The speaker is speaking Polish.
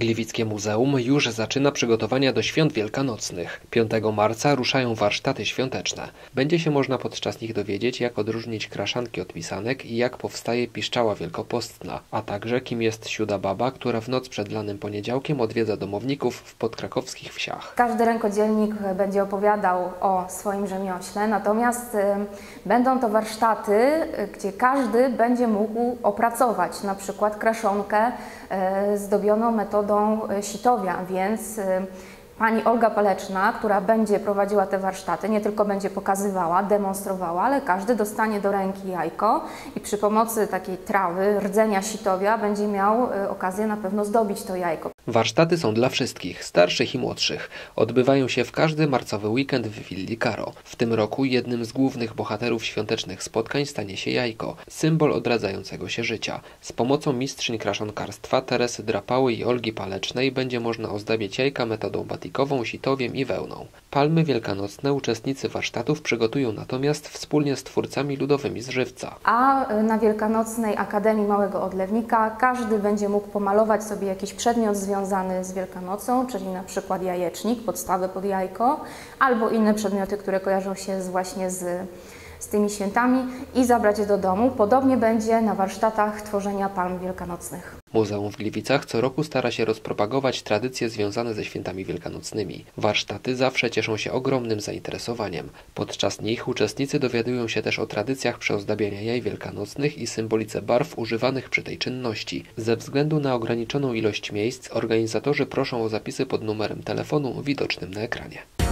Gliwickie Muzeum już zaczyna przygotowania do świąt wielkanocnych. 5 marca ruszają warsztaty świąteczne. Będzie się można podczas nich dowiedzieć, jak odróżnić kraszanki od pisanek i jak powstaje piszczała wielkopostna, a także kim jest Siuda Baba, która w noc przed lanym poniedziałkiem odwiedza domowników w podkrakowskich wsiach. Każdy rękodzielnik będzie opowiadał o swoim rzemiośle, natomiast będą to warsztaty, gdzie każdy będzie mógł opracować na przykład kraszonkę zdobioną metodą sitowia, więc pani Olga Paleczna, która będzie prowadziła te warsztaty, nie tylko będzie pokazywała, demonstrowała, ale każdy dostanie do ręki jajko i przy pomocy takiej trawy, rdzenia sitowia będzie miał okazję na pewno zdobić to jajko. Warsztaty są dla wszystkich, starszych i młodszych. Odbywają się w każdy marcowy weekend w Willi Caro. W tym roku jednym z głównych bohaterów świątecznych spotkań stanie się jajko, symbol odradzającego się życia. Z pomocą mistrzyń kraszonkarstwa Teresy Drapały i Olgi Palecznej będzie można ozdabiać jajka metodą batikową, sitowiem i wełną. Palmy wielkanocne uczestnicy warsztatów przygotują natomiast wspólnie z twórcami ludowymi z Żywca. A na Wielkanocnej Akademii Małego Odlewnika każdy będzie mógł pomalować sobie jakiś przedmiot związany z Wielkanocą, czyli na przykład jajecznik, podstawę pod jajko, albo inne przedmioty, które kojarzą się właśnie z tymi świętami i zabrać je do domu. Podobnie będzie na warsztatach tworzenia palm wielkanocnych. Muzeum w Gliwicach co roku stara się rozpropagować tradycje związane ze świętami wielkanocnymi. Warsztaty zawsze cieszą się ogromnym zainteresowaniem. Podczas nich uczestnicy dowiadują się też o tradycjach przeozdabiania jaj wielkanocnych i symbolice barw używanych przy tej czynności. Ze względu na ograniczoną ilość miejsc organizatorzy proszą o zapisy pod numerem telefonu widocznym na ekranie.